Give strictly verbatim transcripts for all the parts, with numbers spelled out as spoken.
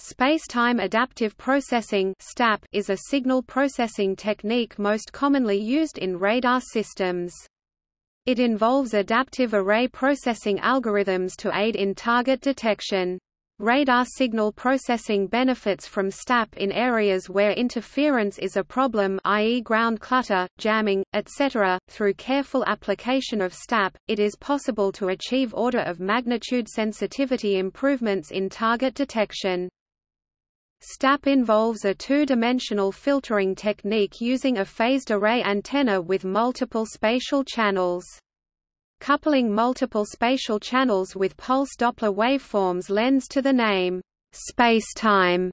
Spacetime adaptive processing (S T A P) is a signal processing technique most commonly used in radar systems. It involves adaptive array processing algorithms to aid in target detection. Radar signal processing benefits from S T A P in areas where interference is a problem, that is ground clutter, jamming, et cetera. Through careful application of S T A P, it is possible to achieve order of magnitude sensitivity improvements in target detection. S T A P involves a two-dimensional filtering technique using a phased array antenna with multiple spatial channels. Coupling multiple spatial channels with pulse Doppler waveforms lends to the name spacetime.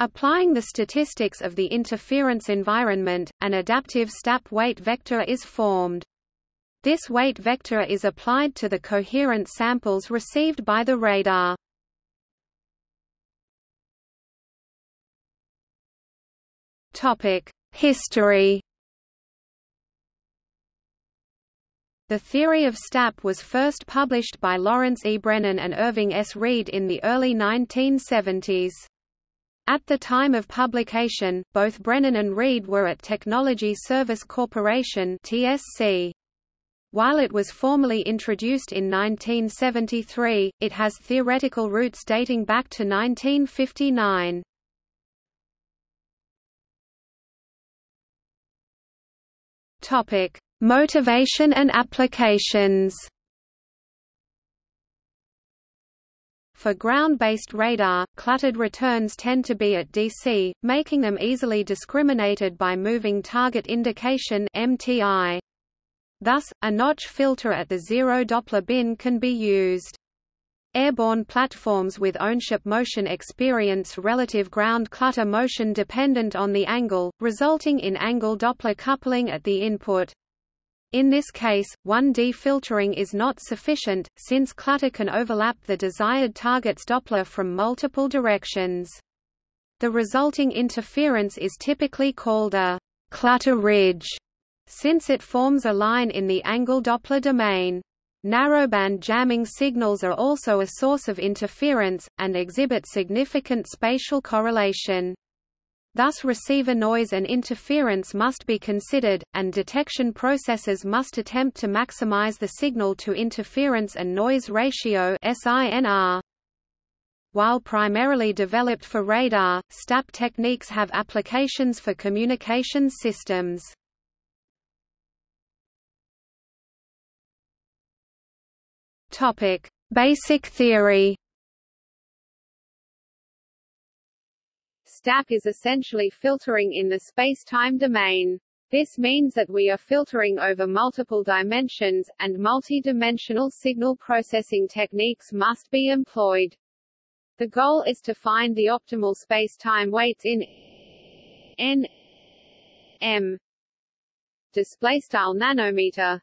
Applying the statistics of the interference environment, an adaptive S T A P weight vector is formed. This weight vector is applied to the coherent samples received by the radar. History. The theory of S T A P was first published by Lawrence E. Brennan and Irving S. Reed in the early nineteen seventies. At the time of publication, both Brennan and Reed were at Technology Service Corporation (T S C). While it was formally introduced in nineteen seventy-three, it has theoretical roots dating back to nineteen fifty-nine. Topic: Motivation and applications. For ground-based radar, cluttered returns tend to be at D C, making them easily discriminated by moving target indication (M T I). Thus, a notch filter at the zero Doppler bin can be used. Airborne platforms with ownership motion experience relative ground clutter motion dependent on the angle, resulting in angle Doppler coupling at the input. In this case, one D filtering is not sufficient, since clutter can overlap the desired target's Doppler from multiple directions. The resulting interference is typically called a clutter ridge, since it forms a line in the angle Doppler domain. Narrowband jamming signals are also a source of interference, and exhibit significant spatial correlation. Thus receiver noise and interference must be considered, and detection processes must attempt to maximize the signal-to-interference and noise ratio (S I N R). While primarily developed for radar, S T A P techniques have applications for communications systems. Topic: Basic theory. S T A P is essentially filtering in the space-time domain. This means that we are filtering over multiple dimensions, and multi-dimensional signal processing techniques must be employed. The goal is to find the optimal space-time weights in n m displaystyle nanometer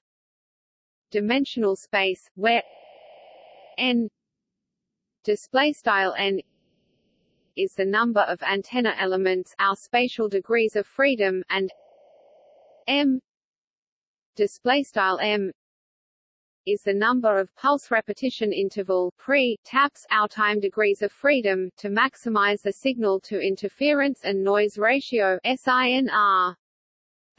dimensional space, where n display style n is the number of antenna elements, our spatial degrees of freedom, and m display style m is the number of pulse repetition interval pre taps, our time degrees of freedom, to maximize the signal to interference and noise ratio S I N R.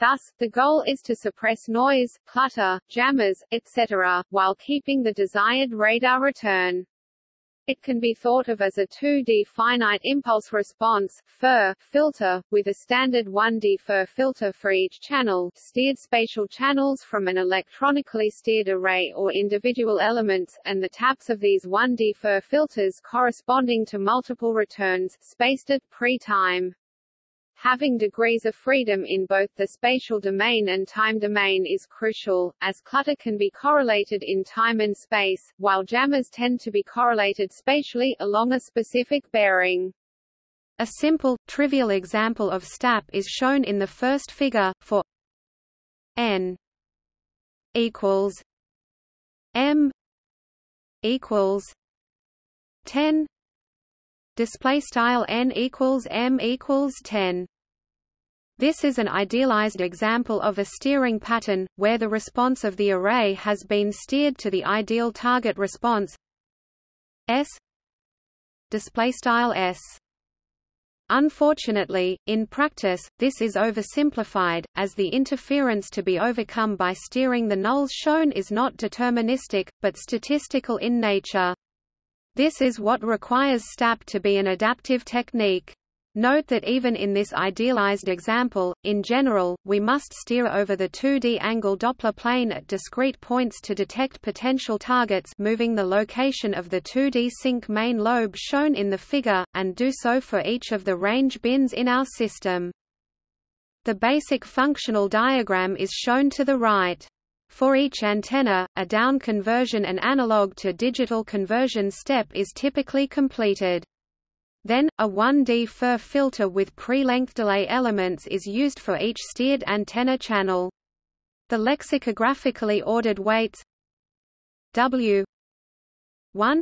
Thus, the goal is to suppress noise, clutter, jammers, et cetera, while keeping the desired radar return. It can be thought of as a two D finite impulse response F I R filter, with a standard one D F I R filter for each channel, steered spatial channels from an electronically steered array or individual elements, and the taps of these one D F I R filters corresponding to multiple returns, spaced at pre-time. Having degrees of freedom in both the spatial domain and time domain is crucial, as clutter can be correlated in time and space, while jammers tend to be correlated spatially along a specific bearing. A simple, trivial example of S T A P is shown in the first figure, for n equals m equals ten. Display style n equals m equals ten. This is an idealized example of a steering pattern, where the response of the array has been steered to the ideal target response S. Display style S. Unfortunately, in practice, this is oversimplified, as the interference to be overcome by steering the nulls shown is not deterministic, but statistical in nature. This is what requires S T A P to be an adaptive technique. Note that even in this idealized example, in general, we must steer over the two D angle Doppler plane at discrete points to detect potential targets, moving the location of the two D sync main lobe shown in the figure, and do so for each of the range bins in our system. The basic functional diagram is shown to the right. For each antenna, a down conversion and analog to digital conversion step is typically completed. Then, a one D F E R filter with pre-length delay elements is used for each steered antenna channel. The lexicographically ordered weights W one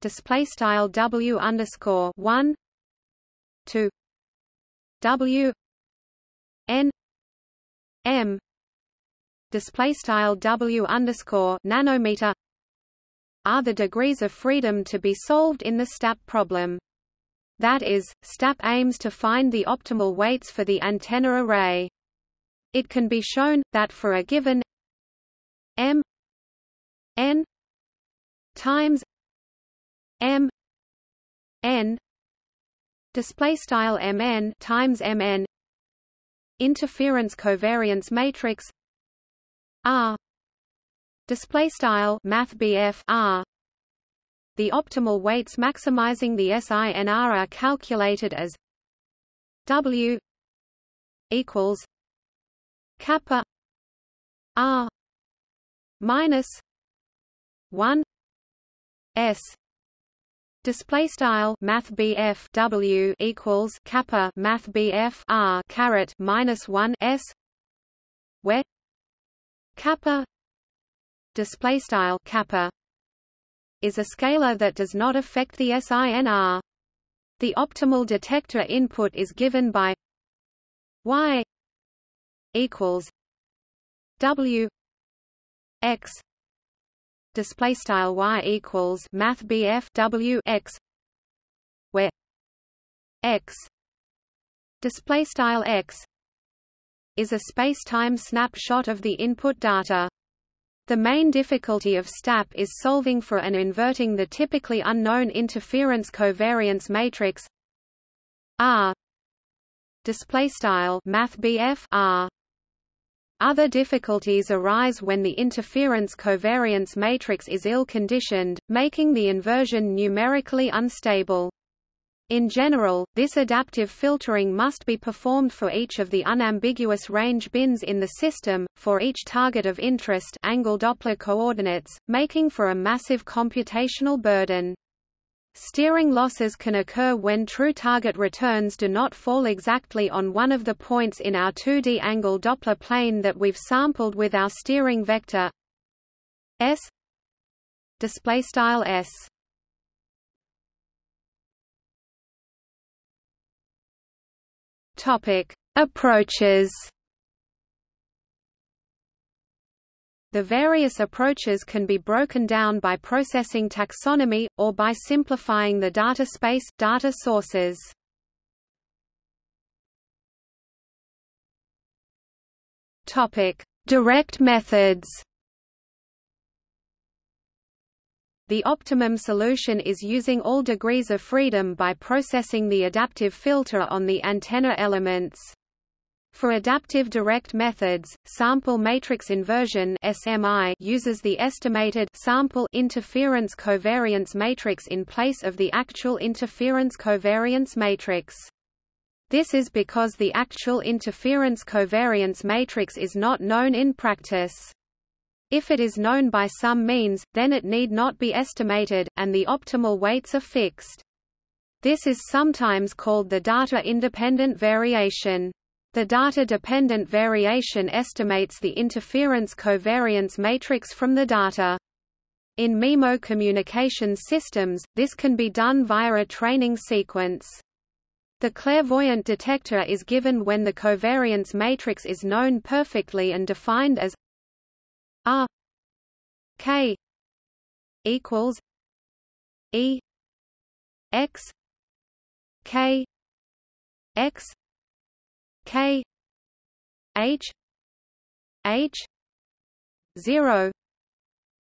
display style W underscore one two W N M display style W underscore nanometer are the degrees of freedom to be solved in the S T A P problem. That is, S T A P aims to find the optimal weights for the antenna array. It can be shown that for a given m n times m n display style mn times mn interference covariance matrix R display style mathbf R. The optimal weights maximizing the S I N R are calculated as W equals kappa R minus one S. Display style mathbf W equals kappa mathbf R caret minus one S, where kappa display style kappa is a scalar that does not affect the S I N R. The optimal detector input is given by y equals w x display style y equals mathbf w x, where x display style x is a space-time snapshot of the input data. The main difficulty of S T A P is solving for and inverting the typically unknown interference covariance matrix R. Other difficulties arise when the interference covariance matrix is ill-conditioned, making the inversion numerically unstable. In general, this adaptive filtering must be performed for each of the unambiguous range bins in the system, for each target of interest angle Doppler coordinates, making for a massive computational burden. Steering losses can occur when true target returns do not fall exactly on one of the points in our two D angle Doppler plane that we've sampled with our steering vector S. Topic: Approaches. The various approaches can be broken down by processing taxonomy, or by simplifying the data space, data sources. Topic: Direct methods. The optimum solution is using all degrees of freedom by processing the adaptive filter on the antenna elements. For adaptive direct methods, sample matrix inversion S M I uses the estimated sample interference covariance matrix in place of the actual interference covariance matrix. This is because the actual interference covariance matrix is not known in practice. If it is known by some means, then it need not be estimated, and the optimal weights are fixed. This is sometimes called the data-independent variation. The data-dependent variation estimates the interference covariance matrix from the data. In M I M O communication systems, this can be done via a training sequence. The clairvoyant detector is given when the covariance matrix is known perfectly and defined as R K equals E X K X K H H zero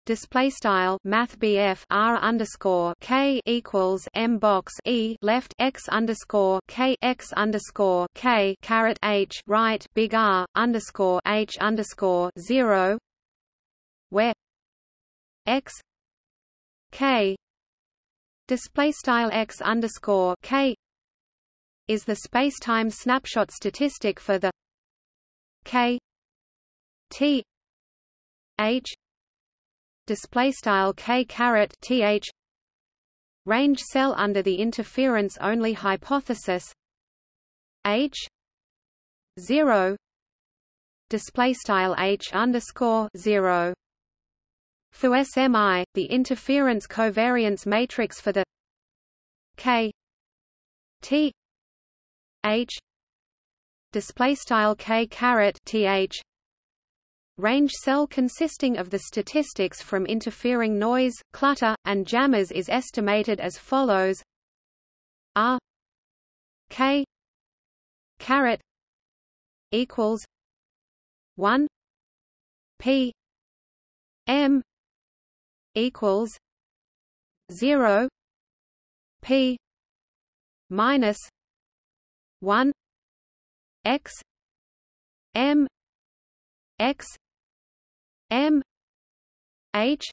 display style math B F R underscore K equals M box E left X underscore K X underscore K carrot H right big R underscore H underscore zero where X K display style X underscore K is the spacetime snapshot statistic for the K T H display style K caret T H range cell under the interference only hypothesis H zero display style H underscore zero for S M I the interference covariance matrix for the K T H display style K caret T H range cell consisting of the statistics from interfering noise, clutter, and jammers is estimated as follows: R K caret equals one P M equals zero P minus one X M X M H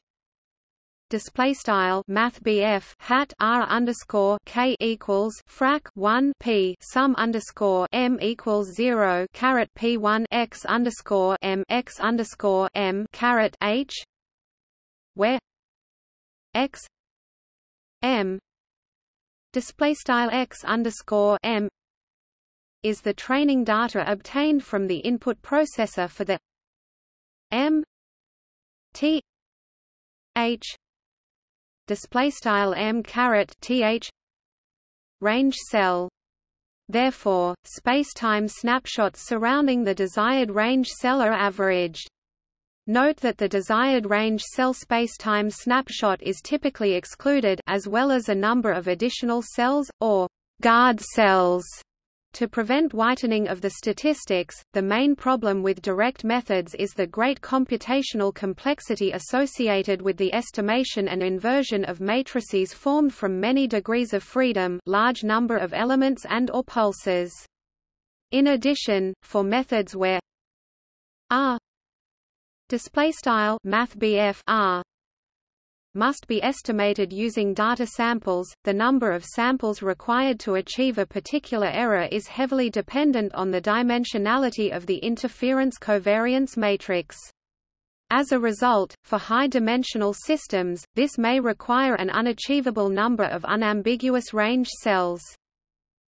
display style math B F hat R underscore K equals frac one P sum underscore M equals zero carrot P one X underscore M X underscore M carrot H where X M display style X underscore M is the training data obtained from the input processor for the M T H display style M caret T H range cell. Therefore, spacetime snapshots surrounding the desired range cell are averaged. Note that the desired range cell spacetime snapshot is typically excluded, as well as a number of additional cells or guard cells. To prevent whitening of the statistics, the main problem with direct methods is the great computational complexity associated with the estimation and inversion of matrices formed from many degrees of freedom, large number of elements and/or pulses. In addition, for methods where R R must be estimated using data samples, the number of samples required to achieve a particular error is heavily dependent on the dimensionality of the interference covariance matrix. As a result, for high-dimensional systems, this may require an unachievable number of unambiguous range cells.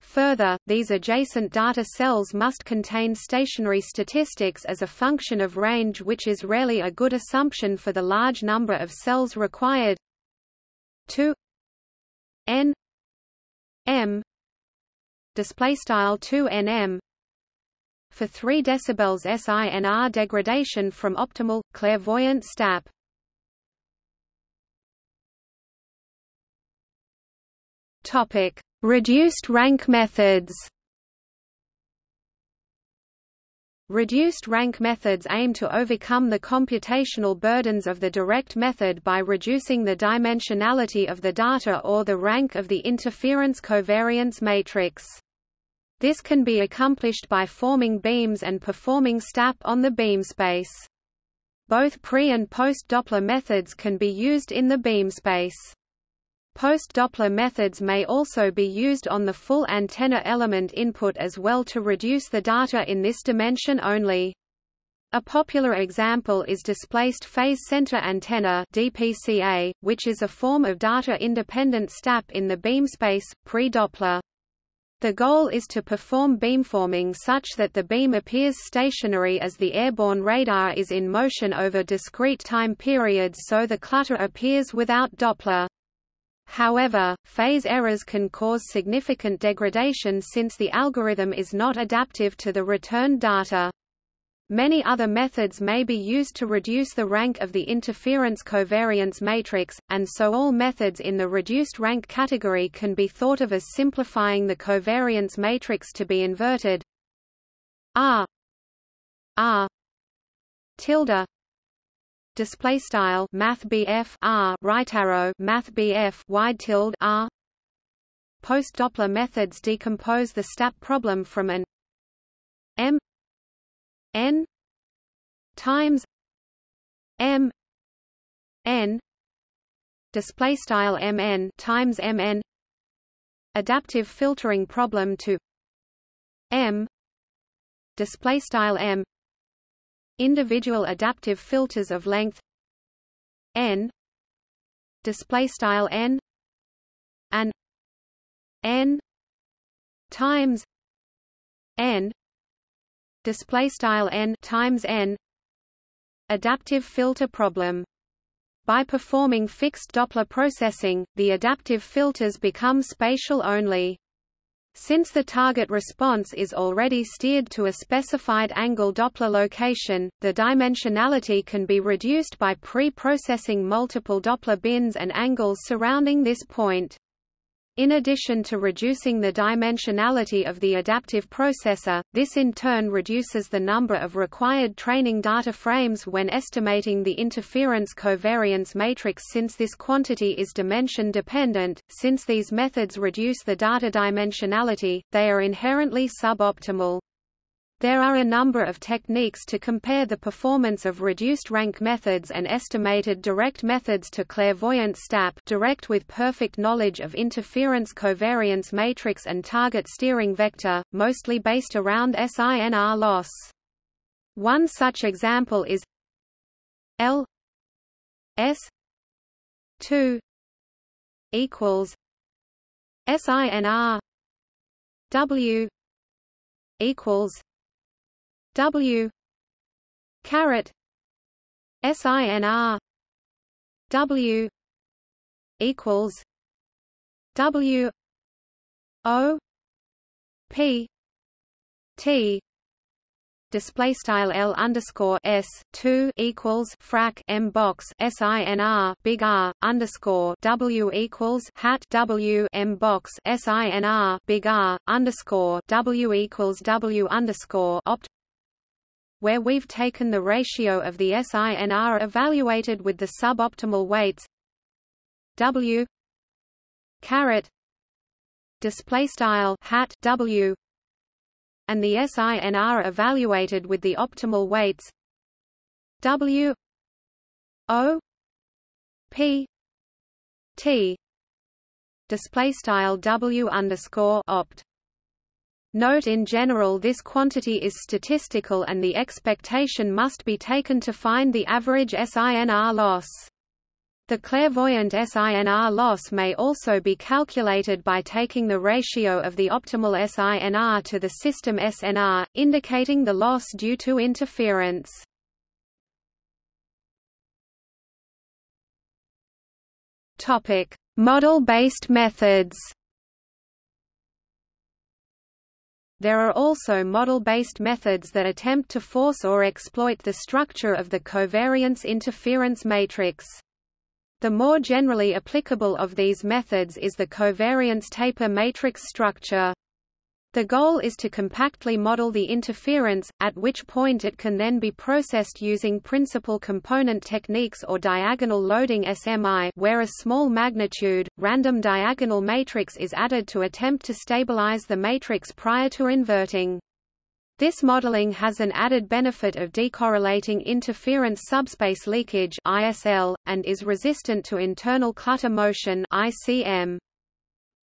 Further, these adjacent data cells must contain stationary statistics as a function of range, which is rarely a good assumption for the large number of cells required. two n m display style two n m for three decibels S I N R degradation from optimal clairvoyant S T A P. Topic: reduced rank methods. Reduced rank methods aim to overcome the computational burdens of the direct method by reducing the dimensionality of the data or the rank of the interference covariance matrix. This can be accomplished by forming beams and performing S T A P on the beamspace. Both pre- and post-Doppler methods can be used in the beamspace. Post-Doppler methods may also be used on the full antenna element input as well to reduce the data in this dimension only. A popular example is Displaced Phase Center Antenna (D P C A), which is a form of data-independent S T A P in the beamspace, pre-Doppler. The goal is to perform beamforming such that the beam appears stationary as the airborne radar is in motion over discrete time periods, so the clutter appears without Doppler. However, phase errors can cause significant degradation since the algorithm is not adaptive to the returned data. Many other methods may be used to reduce the rank of the interference covariance matrix, and so all methods in the reduced rank category can be thought of as simplifying the covariance matrix to be inverted. R R tilde display style mathbf R right arrow mathbf wide tilde R. Post-Doppler methods decompose the STAP problem from an M n times m n display style mn times mn adaptive filtering problem to m display style m individual adaptive filters of length n display style n and n times n display style n times n adaptive filter problem. By performing fixed Doppler processing, the adaptive filters become spatial only. Since the target response is already steered to a specified angle Doppler location, the dimensionality can be reduced by pre-processing multiple Doppler bins and angles surrounding this point. In addition to reducing the dimensionality of the adaptive processor, this in turn reduces the number of required training data frames when estimating the interference covariance matrix, since this quantity is dimension dependent. Since these methods reduce the data dimensionality, they are inherently suboptimal. There are a number of techniques to compare the performance of reduced rank methods and estimated direct methods to clairvoyant STAP direct with perfect knowledge of interference covariance matrix and target steering vector, mostly based around S I N R loss. One such example is L S two equals S I N R W equals W caret S I N R W equals W O P T display style L underscore S two equals frac M box S I N R big R underscore W equals hat W M box S I N R big R underscore W equals W underscore opt, where we've taken the ratio of the S I N R evaluated with the suboptimal weights W caret display style hat W and the S I N R evaluated with the optimal weights W O P T display style W underscore opt. Note in general this quantity is statistical and the expectation must be taken to find the average S I N R loss. The clairvoyant S I N R loss may also be calculated by taking the ratio of the optimal S I N R to the system S N R, indicating the loss due to interference. Model-based methods. There are also model-based methods that attempt to force or exploit the structure of the covariance interference matrix. The more generally applicable of these methods is the covariance taper matrix structure. The goal is to compactly model the interference, at which point it can then be processed using principal component techniques or diagonal loading S M I, where a small magnitude, random diagonal matrix is added to attempt to stabilize the matrix prior to inverting. This modeling has an added benefit of decorrelating interference subspace leakage I S L, and is resistant to internal clutter motion I C M.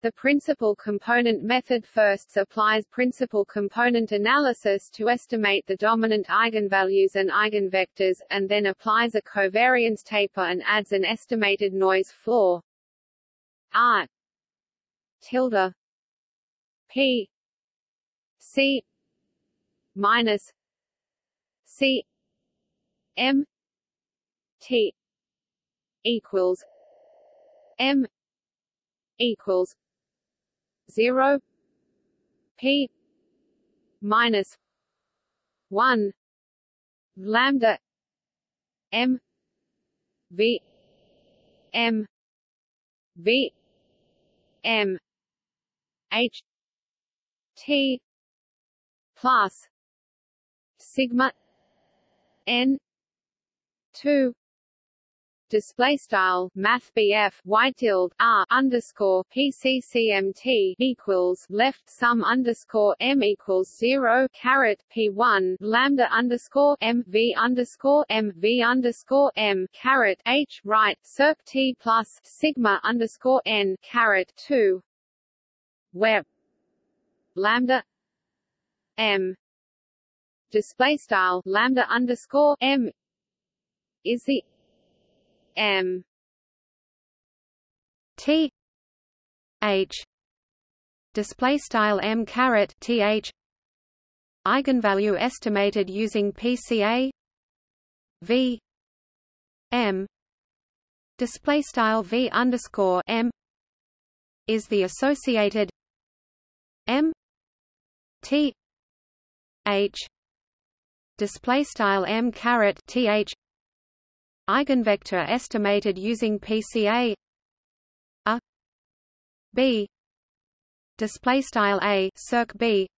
The principal component method first applies principal component analysis to estimate the dominant eigenvalues and eigenvectors, and then applies a covariance taper and adds an estimated noise floor R tilde P C minus C M T equals M equals zero P minus one lambda m v m v m h t plus sigma n two display style math B F y tilde r underscore P C C M T equals left sum underscore m equals zero caret P one lambda underscore m v underscore m v underscore m caret H right circ T plus sigma underscore n caret two where lambda m display style lambda underscore m is the M T H display style M caret T H eigenvalue estimated using P C A V M display style V underscore M is the associated M T H display style M caret T H eigenvector estimated using P C A a b display style a circ b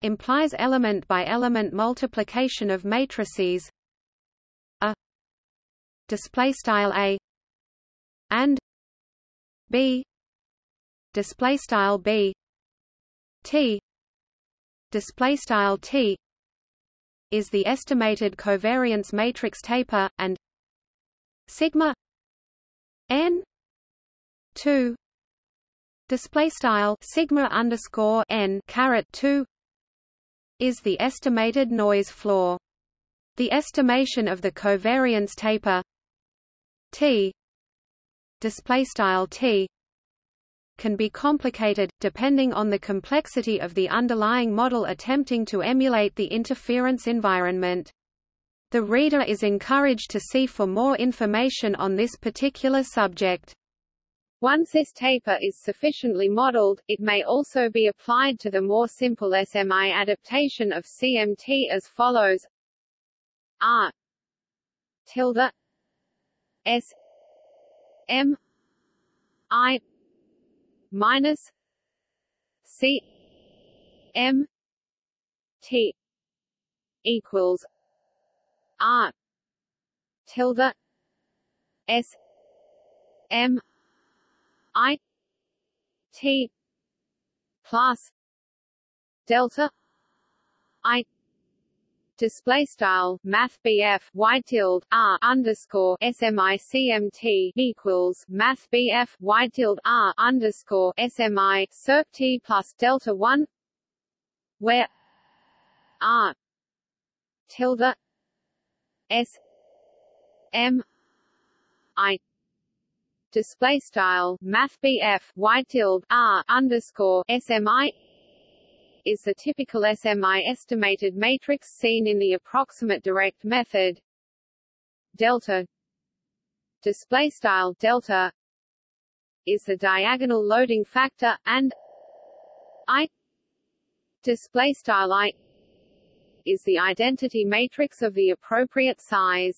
implies element by element multiplication of matrices a display style a and b display style b t display style t is the estimated covariance matrix taper, and sigma n two display style sigma underscore n caret two is the estimated noise floor. The estimation of the covariance taper t display style t can be complicated, depending on the complexity of the underlying model attempting to emulate the interference environment. The reader is encouraged to see for more information on this particular subject. Once this taper is sufficiently modeled, it may also be applied to the more simple S M I adaptation of C M T as follows: R tilde S M I minus C M T equals R tilde S M I T plus delta I display style math B F y tilde r underscore S M I C M T equals math B F y tilde r underscore S M I circ T plus delta one where r tilde S M I display style math B F y tilde r underscore S M I is the typical S M I estimated matrix seen in the approximate direct method. Delta display style delta is the diagonal loading factor, and I display style I is the identity matrix of the appropriate size.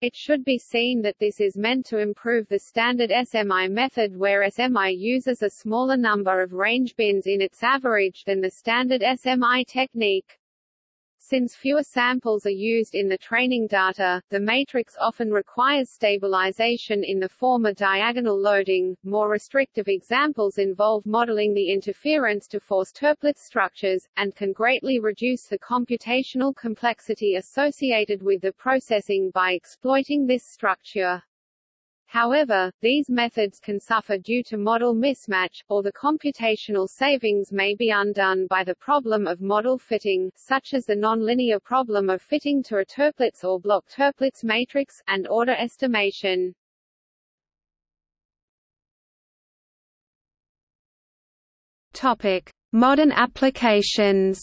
It should be seen that this is meant to improve the standard S M I method, where S M I uses a smaller number of range bins in its average than the standard S M I technique. Since fewer samples are used in the training data, the matrix often requires stabilization in the form of diagonal loading. More restrictive examples involve modeling the interference to force triplet structures, and can greatly reduce the computational complexity associated with the processing by exploiting this structure. However, these methods can suffer due to model mismatch, or the computational savings may be undone by the problem of model fitting, such as the nonlinear problem of fitting to a turplets or block turplets matrix, and order estimation. Topic: Modern applications.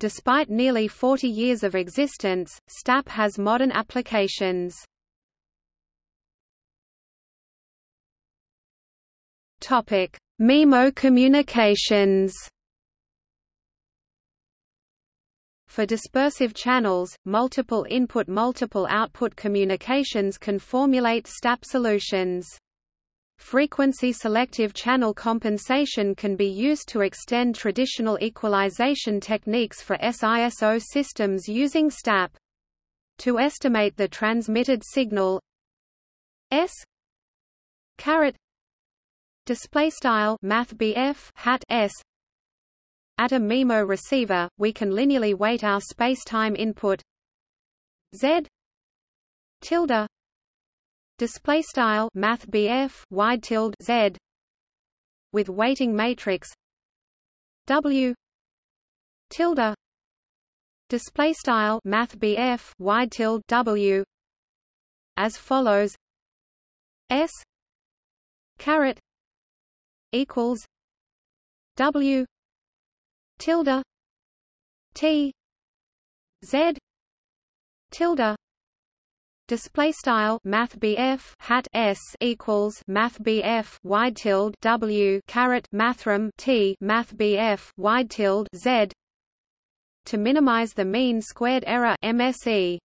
Despite nearly forty years of existence, STAP has modern applications. Topic: M I M O communications. For dispersive channels, multiple input multiple output communications can formulate S T A P solutions. Frequency selective channel compensation can be used to extend traditional equalization techniques for S I S O systems using S T A P. To estimate the transmitted signal S caret display style mathbf hat S at a M I M O receiver, we can linearly weight our spacetime input Z tilde display style mathbf y tilde Z with weighting matrix W tilde display style mathbf y tilde W as follows: S caret equals W tilde T Z tilde display style mathbf hat S equals mathbf y tilde W caret mathrm T mathbf y tilde Z to minimize the mean squared error M S E.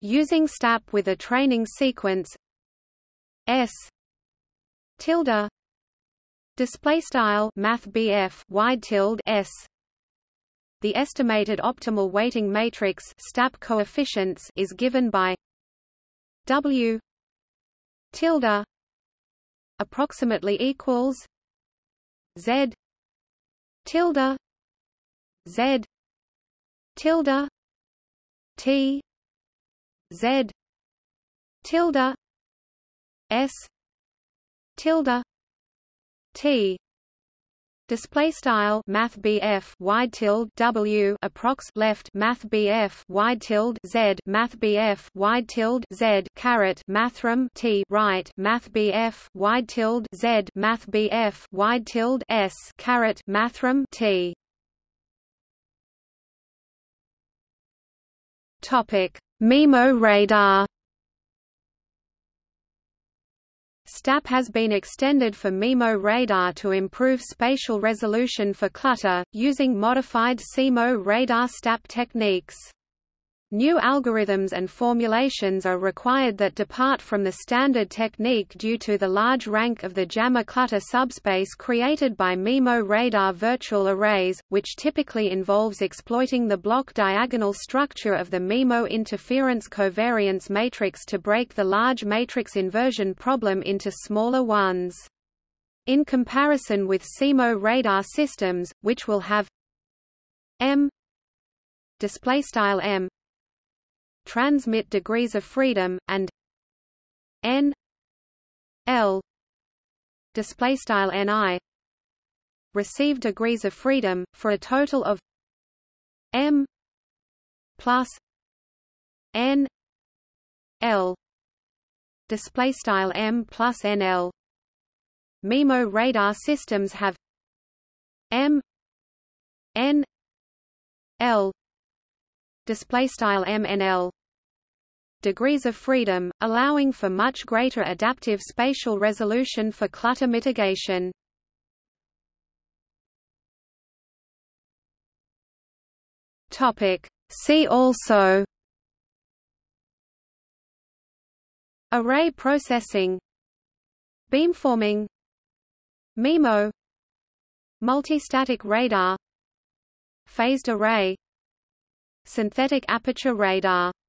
Using S T A P with a training sequence S tilde display style mathbf y tilde S, the estimated optimal weighting matrix S T A P coefficients is given by W tilde approximately equals Z tilde Z tilde T Z tilde S tilde T display style math B F y tilde W approx left math B F y tilde Z math B F y tilde Z caret mathrm T right math B F y tilde Z math B F y tilde S caret mathrm T. Topic: M I M O radar. S T A P has been extended for M I M O radar to improve spatial resolution for clutter, using modified S I M O radar S T A P techniques. New algorithms and formulations are required that depart from the standard technique due to the large rank of the jammer clutter subspace created by M I M O radar virtual arrays, which typically involves exploiting the block diagonal structure of the M I M O interference covariance matrix to break the large matrix inversion problem into smaller ones. In comparison with S I M O radar systems, which will have M display style M transmit degrees of freedom and N L display style N I receive degrees of freedom, for a total of M plus N L display style M plus N L. M I M O radar systems have M N L display style M N L degrees of freedom, allowing for much greater adaptive spatial resolution for clutter mitigation. Topic: See also Array processing, Beamforming, M I M O, Multistatic radar, Phased array, Synthetic aperture radar.